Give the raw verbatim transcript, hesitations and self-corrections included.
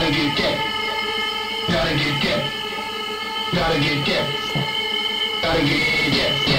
Gotta get get. Gotta get get. Gotta get get. Gotta get get.